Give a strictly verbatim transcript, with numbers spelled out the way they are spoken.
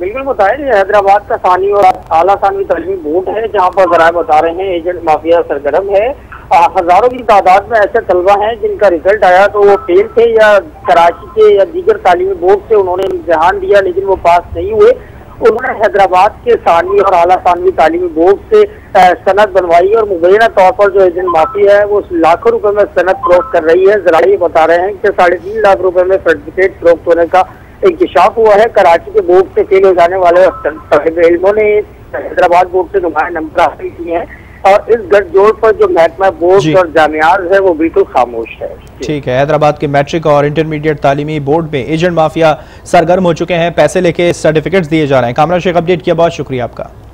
बिल्कुल बताया ये हैदराबाद का सानी और आला सानवी तलीमी बोर्ड है जहाँ पर जराए बता रहे हैं एजेंट माफिया सरगर्म है। हजारों की तादाद में ऐसे तलबा हैं जिनका रिजल्ट आया तो वो फेल थे या कराची के या दीगर तालीमी बोर्ड से उन्होंने इम्तहान दिया लेकिन वो पास नहीं हुए। उन्होंने हैदराबाद के सानी और आला सानवी तालीमी बोर्ड से सनद बनवाई और मुबैना तौर पर जो एजेंट माफिया है वो लाखों रुपए में सनद फरोख्त कर रही है। जरा ये बता रहे हैं कि साढ़े तीन लाख रुपए में सर्टिफिकेट फरोख्त होने का इंकशाफ हुआ है। कराची के बोर्ड से फेल हो जाने वाले साहिब इल्मों ने हैदराबाद बोर्ड से नुमाया नंबर हासिल किए हैं और इस गठजोड़ पर जो महकमा बोर्ड और जामियात है वो बिल्कुल खामोश है। ठीक है, हैदराबाद के मैट्रिक और इंटरमीडिएट तालीमी बोर्ड में एजेंट माफिया सरगर्म हो चुके हैं, पैसे लेके सर्टिफिकेट्स दिए जा रहे हैं। कामरान शेख, अपडेट किया, बहुत शुक्रिया आपका।